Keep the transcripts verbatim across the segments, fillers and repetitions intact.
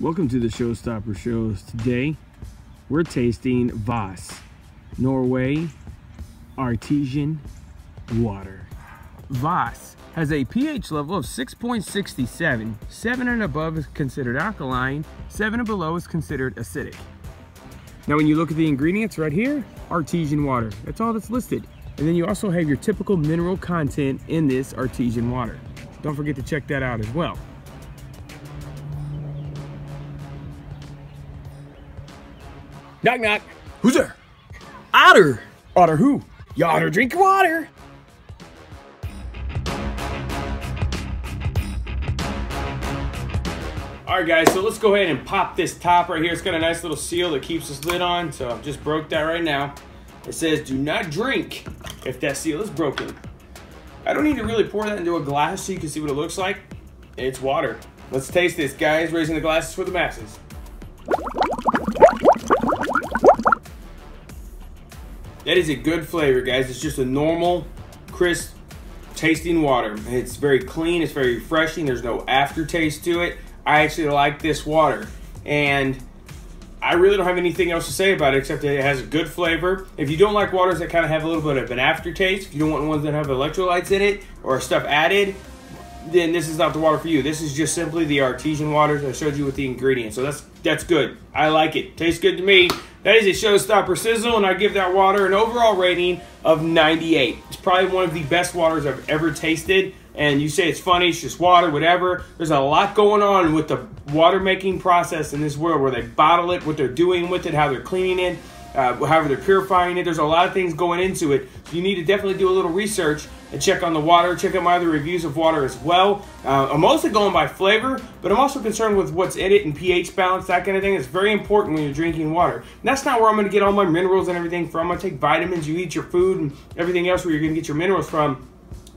Welcome to the Showstopper Shows. Today we're tasting Voss Norway Artesian Water. Voss has a pH level of six point six seven. seven and above is considered alkaline, seven and below is considered acidic. Now when you look at the ingredients right here, artesian water, that's all that's listed. And then you also have your typical mineral content in this artesian water. Don't forget to check that out as well. Knock knock. Who's there? Otter. Otter who? You otter drink water. Alright guys, so let's go ahead and pop this top right here. It's got a nice little seal that keeps this lid on, so I've just broke that right now. It says, do not drink if that seal is broken. I don't need to really pour that into a glass so you can see what it looks like. It's water. Let's taste this, guys. Raising the glasses for the masses. That is a good flavor, guys. It's just a normal, crisp tasting water. It's very clean. It's very refreshing. There's no aftertaste to it. I actually like this water, and I really don't have anything else to say about it except that it has a good flavor. If you don't like waters that kind of have a little bit of an aftertaste, if you don't want ones that have electrolytes in it or stuff added, then this is not the water for you. This is just simply the artesian waters I showed you with the ingredients. So that's that's good. I like it. Tastes good to me. That is a Showstopper Sizzle, and I give that water an overall rating of ninety-eight. It's probably one of the best waters I've ever tasted. And you say it's funny, it's just water, whatever. There's a lot going on with the water making process in this world, where they bottle it, what they're doing with it, how they're cleaning it, uh, however they're purifying it. There's a lot of things going into it. So you need to definitely do a little research and check on the water, check out my other reviews of water as well. Uh, I'm mostly going by flavor, but I'm also concerned with what's in it and pH balance, that kind of thing. It's very important when you're drinking water. And that's not where I'm gonna get all my minerals and everything from. I'm gonna take vitamins, you eat your food and everything else where you're gonna get your minerals from.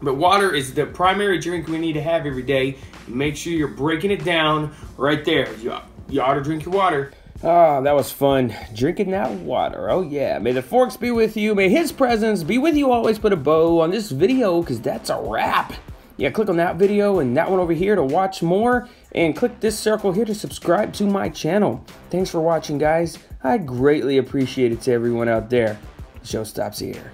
But water is the primary drink we need to have every day. Make sure you're breaking it down right there. You, you ought to drink your water. Ah, that was fun. Drinking that water. Oh, yeah. May the forks be with you. May his presence be with you always. Put a bow on this video because that's a wrap. Yeah, click on that video and that one over here to watch more. And click this circle here to subscribe to my channel. Thanks for watching, guys. I greatly appreciate it to everyone out there. The show stops here.